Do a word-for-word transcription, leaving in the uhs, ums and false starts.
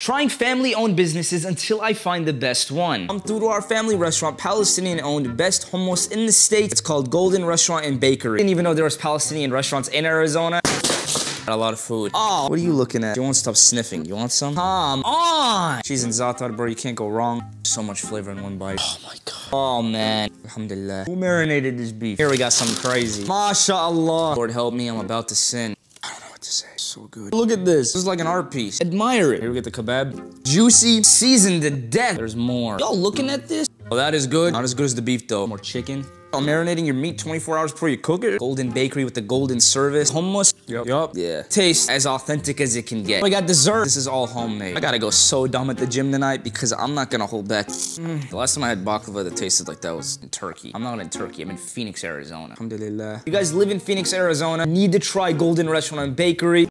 Trying family-owned businesses until I find the best one. Come through to our family restaurant, Palestinian-owned, best hummus in the States. It's called Golden Restaurant and Bakery. Didn't even know there was Palestinian restaurants in Arizona. Got a lot of food. Oh, what are you looking at? You want to stop sniffing? You want some? Come on! Cheese and za'atar, bro, you can't go wrong. So much flavor in one bite. Oh my god. Oh man. Alhamdulillah. Who marinated this beef? Here we got something crazy. MashaAllah. Lord help me, I'm about to sin. To say. So good. Look at this. This is like an art piece. Admire it. Here we get the kebab. Juicy, seasoned to death. There's more. Y'all looking at this? Oh, that is good. Not as good as the beef though. More chicken. I'm marinating your meat twenty-four hours before you cook it. Golden bakery with the golden service. Hummus. Yup. Yup. Yeah. Tastes as authentic as it can get. I got dessert. This is all homemade. I gotta go so dumb at the gym tonight because I'm not gonna hold back. Mm. The last time I had baklava that tasted like that was in Turkey. I'm not in Turkey. I'm in Phoenix, Arizona. Alhamdulillah. You guys live in Phoenix, Arizona. Need to try Golden Restaurant and Bakery.